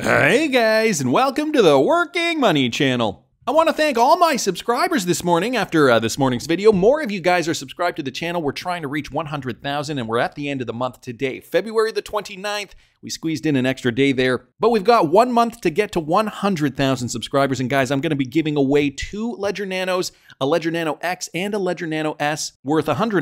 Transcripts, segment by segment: Hey guys, and welcome to the Working Money Channel. I want to thank all my subscribers this morning. After this morning's video, more of you guys are subscribed to the channel. We're trying to reach 100,000, and we're at the end of the month today, February the 29th. We squeezed in an extra day there, but we've got 1 month to get to 100,000 subscribers. And guys, I'm going to be giving away 2 Ledger Nanos, a Ledger Nano X and a Ledger Nano S, worth $149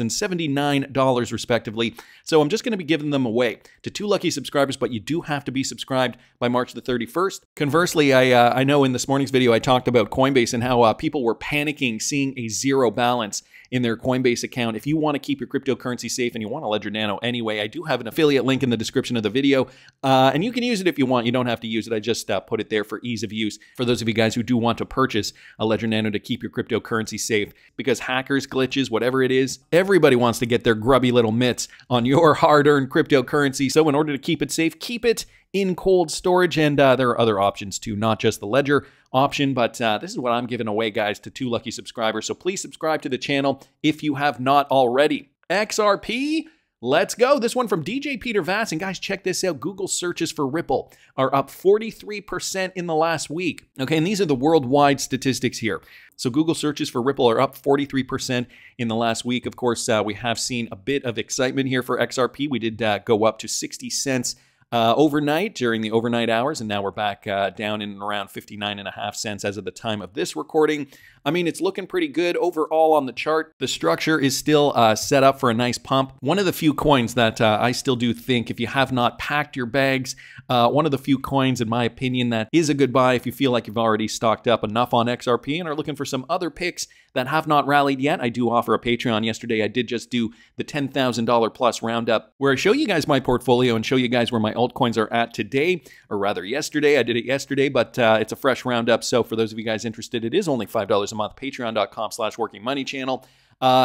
and $79 respectively. So I'm just going to be giving them away to 2 lucky subscribers, but you do have to be subscribed by March the 31st. Conversely, I know in this morning's video I talked about Coinbase and how people were panicking seeing a zero balance in their Coinbase account. If you want to keep your cryptocurrency safe and you want a Ledger Nano anyway, I do have an affiliate link in the description of the video, and you can use it if you want. You don't have to use it. I just put it there for ease of use for those of you guys who do want to purchase a Ledger Nano to keep your cryptocurrency safe, because hackers, glitches, whatever it is, everybody wants to get their grubby little mitts on your hard-earned cryptocurrency. So in order to keep it safe, keep it in cold storage. And there are other options too, not just the Ledger option, but this is what I'm giving away, guys, to 2 lucky subscribers. So please subscribe to the channel if you have not already. XRP, let's go. This one from DJ Peter Vass. And guys, check this out. Google searches for Ripple are up 43% in the last week. Okay, and these are the worldwide statistics here. So Google searches for Ripple are up 43% in the last week. Of course, we have seen a bit of excitement here for XRP. We did go up to 60 cents overnight during the overnight hours, and now we're back down in around 59.5 cents as of the time of this recording. I mean, it's looking pretty good overall on the chart. The structure is still set up for a nice pump. One of the few coins that I still do think, if you have not packed your bags, one of the few coins, in my opinion, that is a good buy if you feel like you've already stocked up enough on XRP and are looking for some other picks that have not rallied yet. I do offer a Patreon. Yesterday, I did just do the $10,000 plus roundup, where I show you guys my portfolio and show you guys where my altcoins are at today, or rather yesterday. I did it yesterday, but it's a fresh roundup. So for those of you guys interested, it is only $5 a month, patreon.com/workingmoneychannel.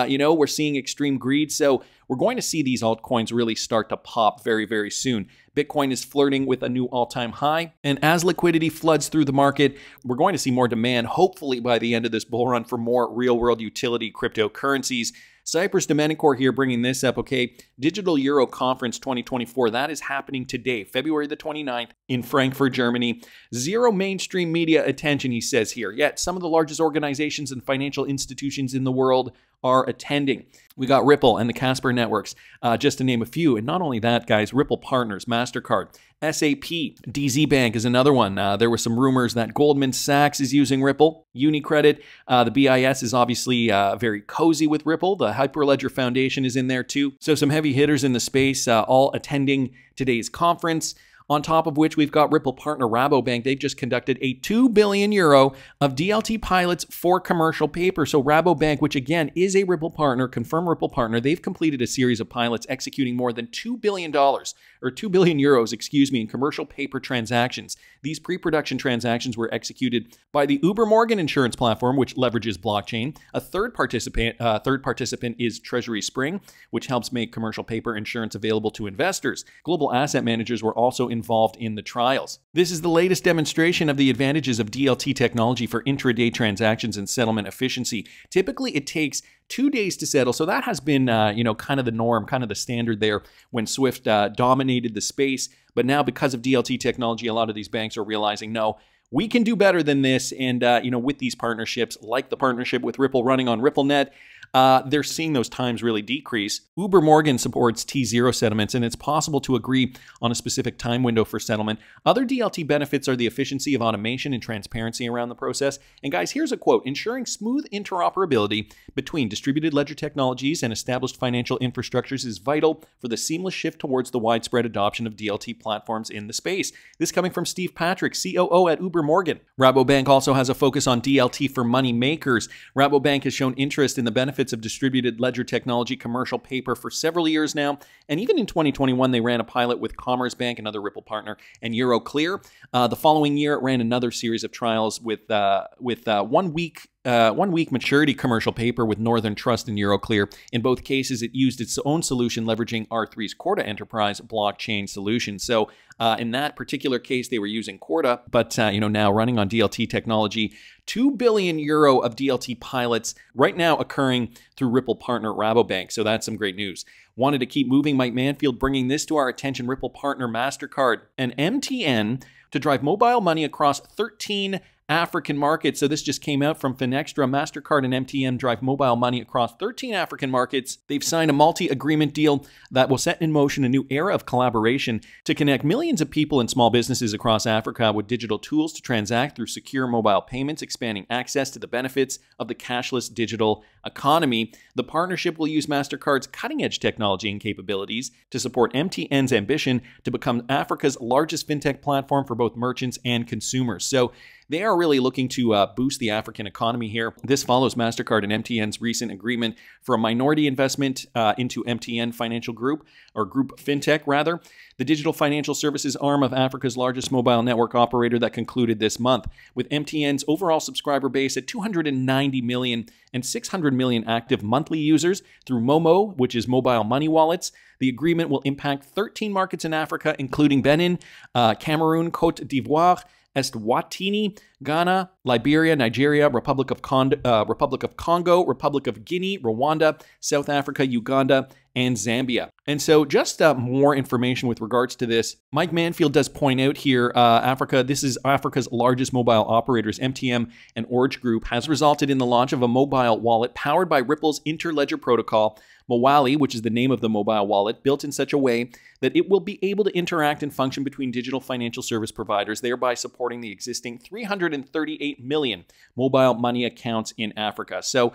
You know, we're seeing extreme greed, so we're going to see these altcoins really start to pop very, very soon. Bitcoin is flirting with a new all-time high, and as liquidity floods through the market, we're going to see more demand, hopefully by the end of this bull run, for more real-world utility cryptocurrencies. Cyprus Domenicore here bringing this up, okay? Digital Euro Conference 2024, that is happening today, February the 29th in Frankfurt, Germany. Zero mainstream media attention, he says here, yet some of the largest organizations and financial institutions in the world are attending. We got Ripple and the Casper Networks, just to name a few. And not only that, guys, Ripple Partners, Mastercard, SAP, DZ Bank is another one. There were some rumors that Goldman Sachs is using Ripple, UniCredit. The BIS is obviously very cozy with Ripple. The Hyperledger Foundation is in there too. So some heavy hitters in the space, all attending today's conference. On top of which, we've got Ripple partner Rabobank. They've just conducted a 2 billion euro of DLT pilots for commercial paper. So Rabobank, which again is a Ripple partner, confirmed Ripple partner, they've completed a series of pilots executing more than $2 billion, or 2 billion euros, excuse me, in commercial paper transactions. These pre-production transactions were executed by the Uber Morgan insurance platform, which leverages blockchain. A third participant is Treasury Spring, which helps make commercial paper insurance available to investors. Global asset managers were also involved in the trials. This is the latest demonstration of the advantages of DLT technology for intraday transactions and settlement efficiency. Typically, it takes 2 days to settle, so that has been, you know, kind of the norm, kind of the standard there when SWIFT dominated the space. But now, because of DLT technology, a lot of these banks are realizing, no, we can do better than this. And, you know, with these partnerships, like the partnership with Ripple running on RippleNet, they're seeing those times really decrease. Uber Morgan supports T0 settlements, and it's possible to agree on a specific time window for settlement. Other DLT benefits are the efficiency of automation and transparency around the process. And guys, here's a quote: ensuring smooth interoperability between distributed ledger technologies and established financial infrastructures is vital for the seamless shift towards the widespread adoption of DLT platforms in the space. This coming from Steve Patrick, COO at Uber Morgan. Rabobank also has a focus on DLT for money makers. Rabobank has shown interest in the benefits of distributed ledger technology commercial paper for several years now, and even in 2021 they ran a pilot with Commerce Bank, another Ripple partner, and Euroclear. The following year it ran another series of trials with 1 week 1 week maturity commercial paper with Northern Trust and Euroclear. In both cases, it used its own solution leveraging R3's Corda Enterprise blockchain solution. So in that particular case, they were using Corda, but you know, now running on DLT technology. 2 billion euro of DLT pilots right now occurring through Ripple partner Rabobank. So that's some great news. Wanted to keep moving, Mike Manfield bringing this to our attention. Ripple partner Mastercard and MTN to drive mobile money across 13 African markets. So this just came out from Finextra. Mastercard and MTN drive mobile money across 13 African markets. They've signed a multi-agreement deal that will set in motion a new era of collaboration to connect millions of people and small businesses across Africa with digital tools to transact through secure mobile payments, expanding access to the benefits of the cashless digital economy. The partnership will use Mastercard's cutting-edge technology and capabilities to support MTN's ambition to become Africa's largest fintech platform for both merchants and consumers. So they are really looking to boost the African economy here. This follows Mastercard and MTN's recent agreement for a minority investment into MTN Financial Group, or Group Fintech, rather, the digital financial services arm of Africa's largest mobile network operator that concluded this month. With MTN's overall subscriber base at 290 million and 600 million active monthly users through Momo, which is mobile money wallets, the agreement will impact 13 markets in Africa, including Benin, Cameroon, Côte d'Ivoire, Eswatini, Ghana, Liberia, Nigeria, Republic of Congo, Republic of Guinea, Rwanda, South Africa, Uganda, and Zambia. And so just more information with regards to this. Mike Manfield does point out here, Africa, this is Africa's largest mobile operators, MTN and Orange Group, has resulted in the launch of a mobile wallet powered by Ripple's Interledger protocol, Mowali, which is the name of the mobile wallet, built in such a way that it will be able to interact and function between digital financial service providers, thereby supporting the existing 338 million mobile money accounts in Africa. So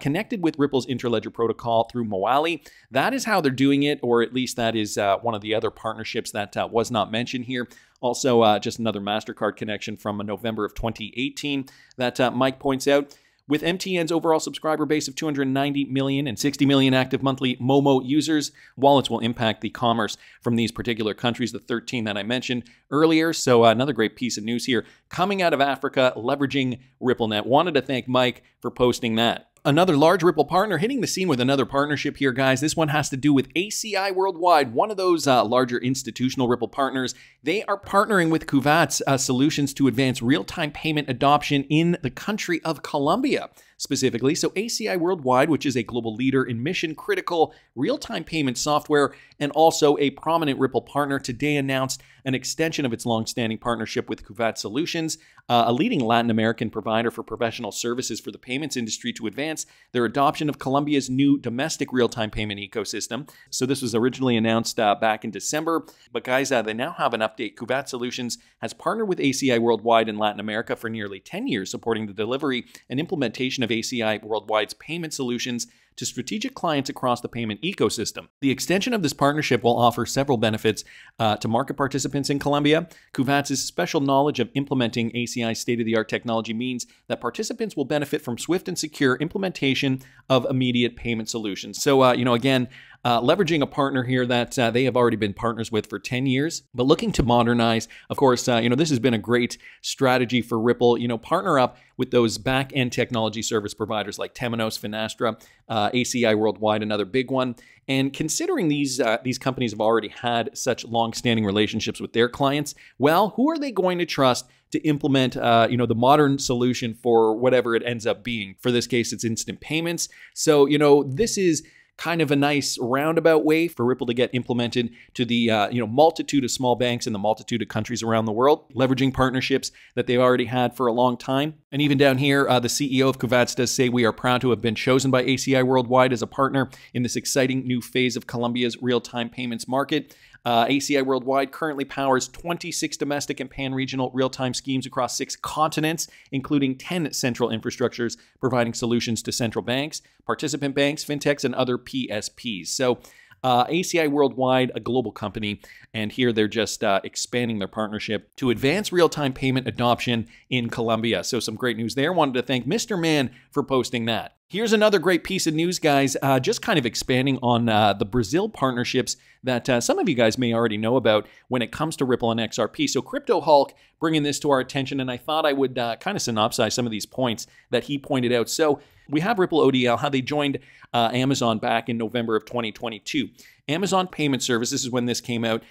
connected with Ripple's Interledger protocol through Mowali, that is how they're doing it, or at least that is one of the other partnerships that was not mentioned here. Also, just another MasterCard connection from November of 2018 that Mike points out. With MTN's overall subscriber base of 290 million and 60 million active monthly Momo users, wallets will impact the commerce from these particular countries, the 13 that I mentioned earlier. So another great piece of news here coming out of Africa, leveraging RippleNet. Wanted to thank Mike for posting that. Another large Ripple partner hitting the scene with another partnership here, guys. This one has to do with ACI Worldwide, one of those larger institutional Ripple partners. They are partnering with Kuvasz Solutions to advance real-time payment adoption in the country of Colombia, specifically. So ACI Worldwide, which is a global leader in mission-critical real-time payment software and also a prominent Ripple partner, today announced an extension of its long-standing partnership with Kuvasz Solutions, a leading Latin American provider for professional services for the payments industry, to advance their adoption of Colombia's new domestic real-time payment ecosystem. So this was originally announced back in December. But guys, they now have an update. Kuvasz Solutions has partnered with ACI Worldwide in Latin America for nearly 10 years, supporting the delivery and implementation of ACI Worldwide's payment solutions to strategic clients across the payment ecosystem. The extension of this partnership will offer several benefits to market participants in Colombia. Kuvatz's special knowledge of implementing ACI's state-of-the-art technology means that participants will benefit from swift and secure implementation of immediate payment solutions. So, you know, again, leveraging a partner here that they have already been partners with for 10 years, but looking to modernize. Of course, you know, this has been a great strategy for Ripple, you know, partner up with those back-end technology service providers like Temenos, Finastra, ACI Worldwide, another big one. And considering these companies have already had such long-standing relationships with their clients, well, who are they going to trust to implement, you know, the modern solution for whatever it ends up being? For this case, it's instant payments. So, you know, this is kind of a nice roundabout way for Ripple to get implemented to the you know, multitude of small banks and the multitude of countries around the world, leveraging partnerships that they've already had for a long time. And even down here, the CEO of Kuvasz does say, "We are proud to have been chosen by ACI Worldwide as a partner in this exciting new phase of Colombia's real-time payments market." ACI Worldwide currently powers 26 domestic and pan-regional real-time schemes across 6 continents, including 10 central infrastructures, providing solutions to central banks, participant banks, fintechs, and other PSPs. So ACI Worldwide, a global company, and here they're just expanding their partnership to advance real-time payment adoption in Colombia. So some great news there. Wanted to thank Mr. Man for posting that. Here's another great piece of news, guys, just kind of expanding on the Brazil partnerships that some of you guys may already know about when it comes to Ripple and XRP. So Crypto Hulk bringing this to our attention, and I thought I would kind of synopsize some of these points that he pointed out. So we have Ripple ODL, how they joined Amazon back in November of 2022. Amazon Payment Service, this is when this came out.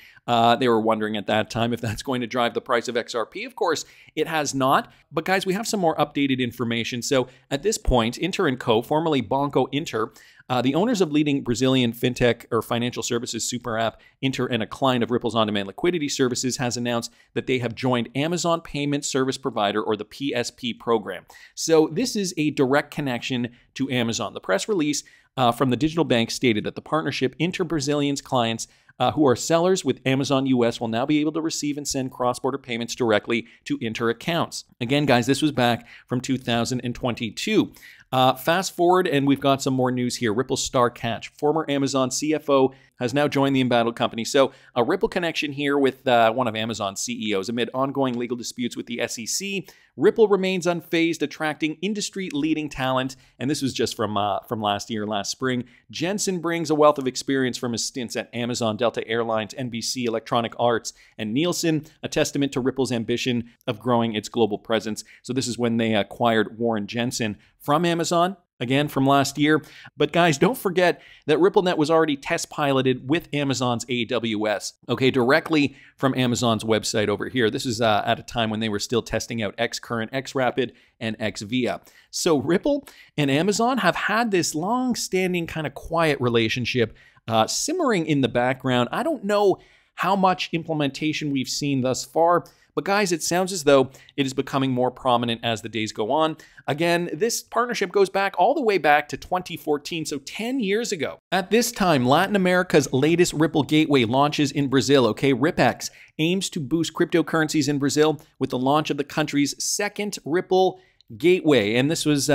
They were wondering at that time if that's going to drive the price of XRP. Of course, it has not. But guys, we have some more updated information. So at this point, Inter & Co., formerly Banco Inter, the owners of leading Brazilian fintech or financial services super app Inter and a client of Ripple's on-demand liquidity services has announced that they have joined Amazon Payment Service Provider, or the PSP program. So this is a direct connection to Amazon. The press release from the digital bank stated that the partnership Inter-Brazilian's clients who are sellers with Amazon US will now be able to receive and send cross-border payments directly to Inter accounts. Again, guys, this was back from 2022. Fast forward, and we've got some more news here. Ripple star Catch, former Amazon CFO, has now joined the embattled company. So a Ripple connection here with one of Amazon's CEOs. Amid ongoing legal disputes with the SEC, Ripple remains unfazed, attracting industry-leading talent. And this was just from last year, last spring. Jensen brings a wealth of experience from his stints at Amazon, Delta Airlines, NBC, Electronic Arts, and Nielsen, a testament to Ripple's ambition of growing its global presence. So this is when they acquired Warren Jensen from Amazon, again from last year. But guys, don't forget that RippleNet was already test piloted with Amazon's AWS, okay, directly from Amazon's website over here. This is at a time when they were still testing out xCurrent, xRapid, and xVia. So Ripple and Amazon have had this long-standing kind of quiet relationship simmering in the background. I don't know how much implementation we've seen thus far, but guys, it sounds as though it is becoming more prominent as the days go on. Again, this partnership goes back all the way back to 2014, so 10 years ago. At this time, Latin America's latest Ripple Gateway launches in Brazil, okay? Ripex aims to boost cryptocurrencies in Brazil with the launch of the country's second Ripple Gateway, and this was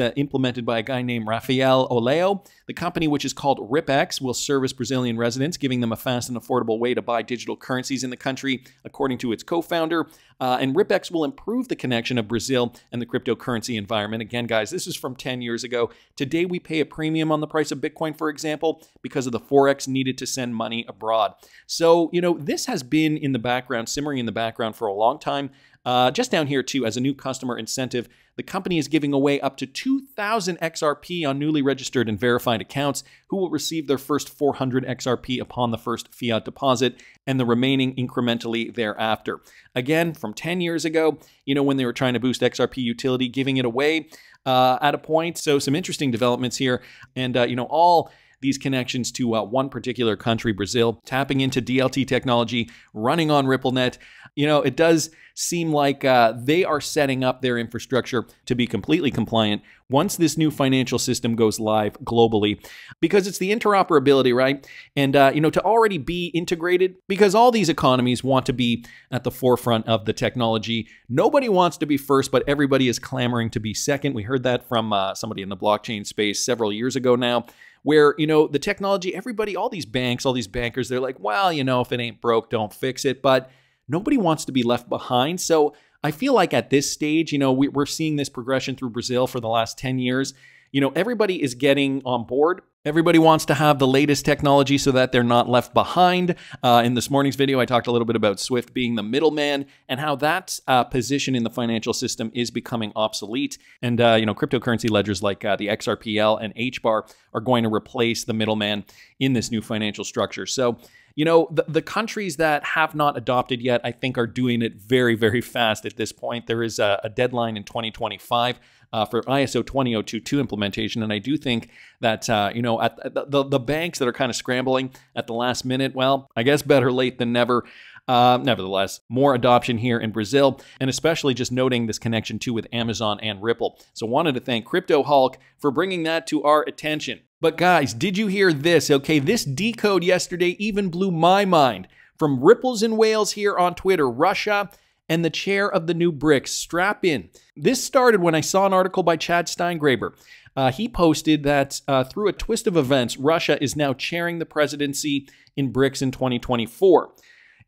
implemented by a guy named Rafael Oleo. The company, which is called Ripex, will service Brazilian residents, giving them a fast and affordable way to buy digital currencies in the country, according to its co-founder. And Ripex will improve the connection of Brazil and the cryptocurrency environment. Again, guys, this is from 10 years ago. Today, we pay a premium on the price of Bitcoin, for example, because of the forex needed to send money abroad. So, you know, this has been in the background, simmering in the background for a long time. Just down here, too, as a new customer incentive, the company is giving away up to 2,000 XRP on newly registered and verified accounts who will receive their first 400 XRP upon the first fiat deposit and the remaining incrementally thereafter. Again, from 10 years ago, you know, when they were trying to boost XRP utility, giving it away at a point. So some interesting developments here. And, you know, all these connections to one particular country, Brazil, tapping into DLT technology, running on RippleNet. You know, it does seem like they are setting up their infrastructure to be completely compliant once this new financial system goes live globally, because it's the interoperability, right? And, you know, to already be integrated, because all these economies want to be at the forefront of the technology. Nobody wants to be first, but everybody is clamoring to be second. We heard that from somebody in the blockchain space several years ago now, where, you know, the technology, everybody, all these banks, all these bankers, they're like, well, you know, if it ain't broke, don't fix it. But nobody wants to be left behind. So I feel like at this stage, you know, we're seeing this progression through Brazil for the last 10 years. You know, everybody is getting on board. Everybody wants to have the latest technology so that they're not left behind. In this morning's video, I talked a little bit about SWIFT being the middleman and how that position in the financial system is becoming obsolete. And, you know, cryptocurrency ledgers like the XRPL and HBAR are going to replace the middleman in this new financial structure. So, you know, the countries that have not adopted yet, I think, are doing it very, very fast at this point. There is a deadline in 2025 for ISO 20022 implementation. And I do think that, you know, at the banks that are kind of scrambling at the last minute, well, I guess better late than never. Nevertheless, more adoption here in Brazil, and especially just noting this connection too with Amazon and Ripple. So wanted to thank Crypto Hulk for bringing that to our attention. But guys, did you hear this? Okay, this decode yesterday even blew my mind. From Ripples in Wales here on Twitter, Russia and the chair of the new BRICS. Strap in. This started when I saw an article by Chad Steingraber. He posted that through a twist of events, Russia is now chairing the presidency in BRICS in 2024.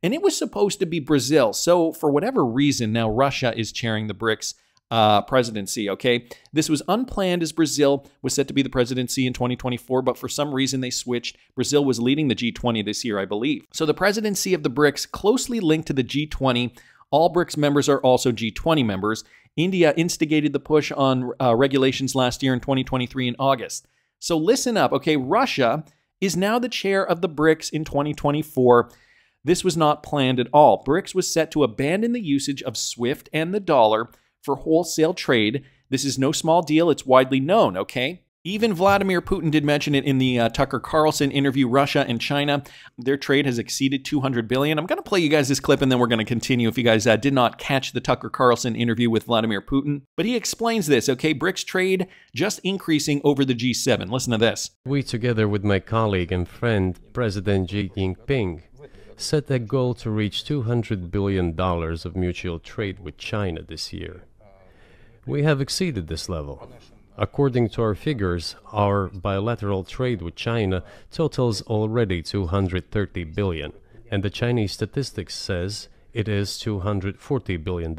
And it was supposed to be Brazil. So for whatever reason, now Russia is chairing the BRICS presidency, okay? This was unplanned as Brazil was set to be the presidency in 2024, but for some reason they switched. Brazil was leading the G20 this year, I believe. So the presidency of the BRICS closely linked to the G20. All BRICS members are also G20 members. India instigated the push on regulations last year in 2023 in August. So listen up, okay? Russia is now the chair of the BRICS in 2024. This was not planned at all. BRICS was set to abandon the usage of SWIFT and the dollar for wholesale trade. This is no small deal. It's widely known, okay? Even Vladimir Putin did mention it in the Tucker Carlson interview. Russia and China, their trade has exceeded $200 billion. I'm going to play you guys this clip and then we're going to continue if you guys did not catch the Tucker Carlson interview with Vladimir Putin. But he explains this, okay? BRICS trade just increasing over the G7. Listen to this. We, together with my colleague and friend, President Xi Jinping, set a goal to reach $200 billion of mutual trade with China this year. We have exceeded this level. According to our figures, our bilateral trade with China totals already $230 billion, and the Chinese statistics says it is $240 billion.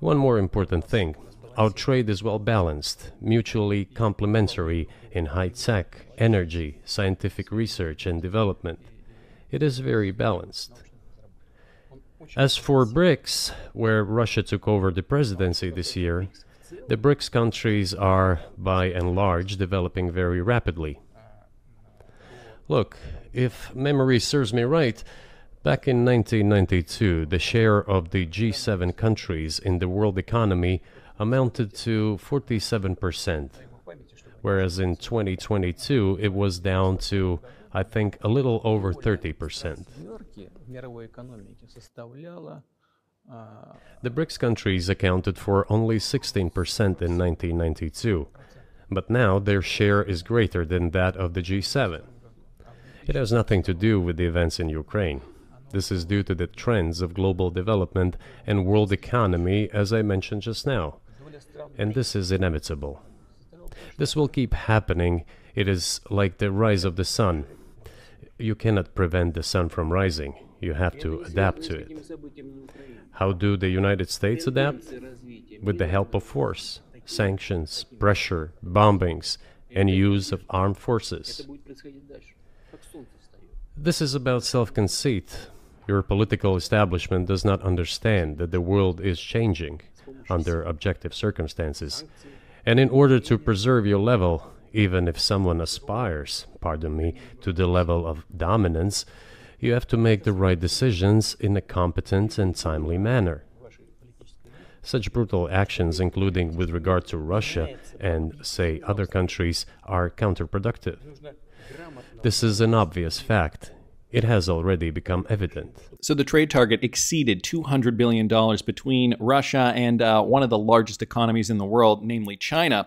One more important thing, our trade is well balanced, mutually complementary in high-tech, energy, scientific research and development. It is very balanced. As for BRICS, where Russia took over the presidency this year, the BRICS countries are, by and large, developing very rapidly. Look, if memory serves me right, back in 1992, the share of the G7 countries in the world economy amounted to 47%, whereas in 2022 it was down to, I think, a little over 30%. The BRICS countries accounted for only 16% in 1992, but now their share is greater than that of the G7. It has nothing to do with the events in Ukraine. This is due to the trends of global development and world economy, as I mentioned just now, and this is inevitable. This will keep happening. It is like the rise of the sun. You cannot prevent the sun from rising. You have to adapt to it. How do the United States adapt? With the help of force, sanctions, pressure, bombings, and use of armed forces. This is about self-conceit. Your political establishment does not understand that the world is changing under objective circumstances. And in order to preserve your level, even if someone aspires, pardon me, to the level of dominance, you have to make the right decisions in a competent and timely manner. Such brutal actions, including with regard to Russia and, say, other countries, are counterproductive. This is an obvious fact. It has already become evident. So the trade target exceeded $200 billion between Russia and one of the largest economies in the world, namely China.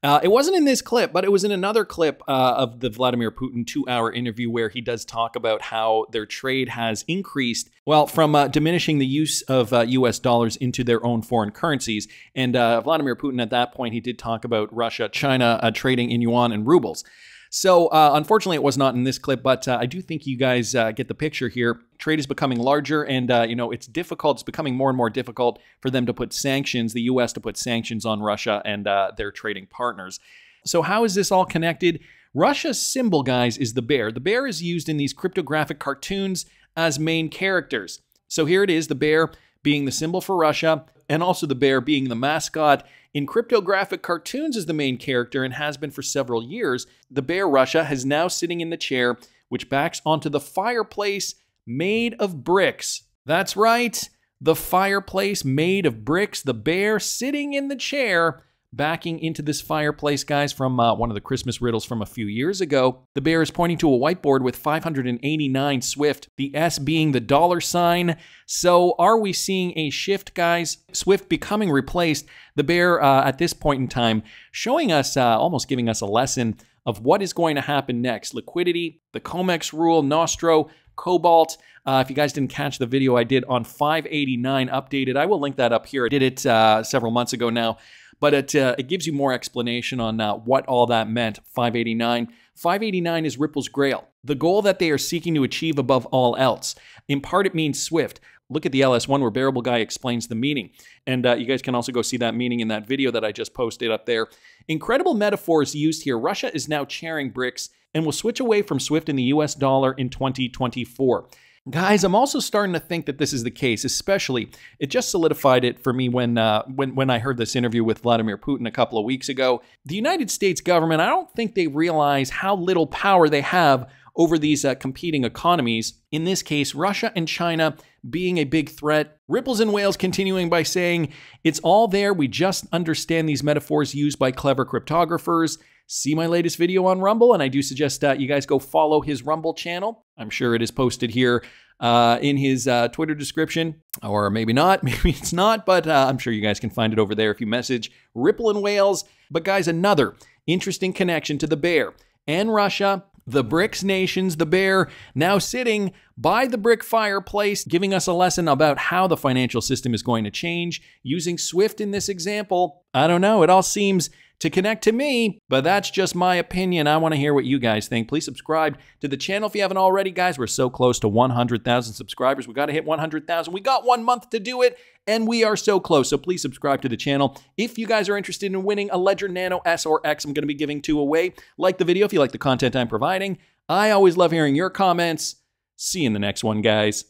It wasn't in this clip, but it was in another clip of the Vladimir Putin two-hour interview where he does talk about how their trade has increased, well, from diminishing the use of U.S. dollars into their own foreign currencies. And Vladimir Putin, at that point, he did talk about Russia, China trading in yuan and rubles. So unfortunately, it was not in this clip, but I do think you guys get the picture here. Trade is becoming larger and, you know, it's difficult. It's becoming more and more difficult for them to put sanctions, the U.S. to put sanctions on Russia and their trading partners. So how is this all connected? Russia's symbol, guys, is the bear. The bear is used in these cryptographic cartoons as main characters. So here it is, the bear being the symbol for Russia and also the bear being the mascot. In cryptographic cartoons as the main character and has been for several years, the bear Russia is now sitting in the chair, which backs onto the fireplace made of bricks. That's right, the fireplace made of bricks, the bear sitting in the chair, backing into this fireplace, guys, from one of the Christmas riddles from a few years ago. The bear is pointing to a whiteboard with 589 SWIFT, the S being the dollar sign. So are we seeing a shift, guys? SWIFT becoming replaced. The bear at this point in time showing us, almost giving us a lesson of what is going to happen next. Liquidity, the COMEX rule, Nostro, Cobalt. If you guys didn't catch the video I did on 589 updated, I will link that up here. I did it several months ago now. but it gives you more explanation on what all that meant. 589. 589 is Ripple's grail, the goal that they are seeking to achieve above all else. In part, it means swift. Look at the LS1 where Bearable Guy explains the meaning. And you guys can also go see that meaning in that video that I just posted up there. Incredible metaphors used here. Russia is now chairing BRICS and will switch away from SWIFT in the US dollar in 2024. Guys, I'm also starting to think that this is the case, especially it just solidified it for me when I heard this interview with Vladimir Putin a couple of weeks ago. The United States government, I don't think they realize how little power they have over these competing economies. In this case, Russia and China being a big threat. Ripples and Whales continuing by saying, it's all there. We just understand these metaphors used by clever cryptographers. See my latest video on Rumble, and I do suggest that you guys go follow his Rumble channel. I'm sure it is posted here in his Twitter description, or maybe not, maybe it's not, but I'm sure you guys can find it over there if you message Ripple and Whales. But guys, another interesting connection to the bear and Russia, the BRICS nations, the bear now sitting by the brick fireplace, giving us a lesson about how the financial system is going to change using SWIFT in this example. I don't know, it all seems to connect to me, but that's just my opinion. I want to hear what you guys think. Please subscribe to the channel if you haven't already, guys. We're so close to 100,000 subscribers. We got to hit 100,000. We got 1 month to do it, and we are so close. So please subscribe to the channel. If you guys are interested in winning a Ledger Nano S or X, I'm going to be giving two away. Like the video if you like the content I'm providing. I always love hearing your comments. See you in the next one, guys.